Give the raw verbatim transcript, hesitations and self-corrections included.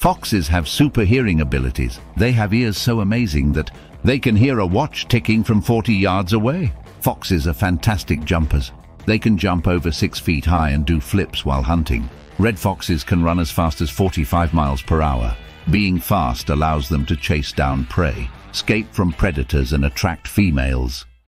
Foxes have super hearing abilities. They have ears so amazing that they can hear a watch ticking from forty yards away. Foxes are fantastic jumpers. They can jump over six feet high and do flips while hunting. Red foxes can run as fast as forty-five miles per hour. Being fast allows them to chase down prey, escape from predators and attract females.